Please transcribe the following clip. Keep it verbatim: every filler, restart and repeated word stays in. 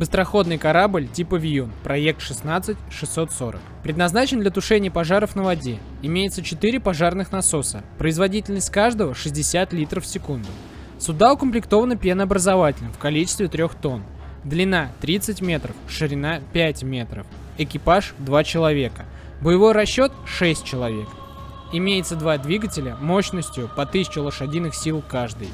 Быстроходный корабль типа Вьюн, проект шестнадцать шестьсот сорок. Предназначен для тушения пожаров на воде. Имеется четыре пожарных насоса. Производительность каждого шестьдесят литров в секунду. Суда укомплектованы пенообразователем в количестве трёх тонн. Длина тридцать метров, ширина пять метров. Экипаж два человека. Боевой расчет шесть человек. Имеется два двигателя мощностью по тысяче лошадиных сил каждый.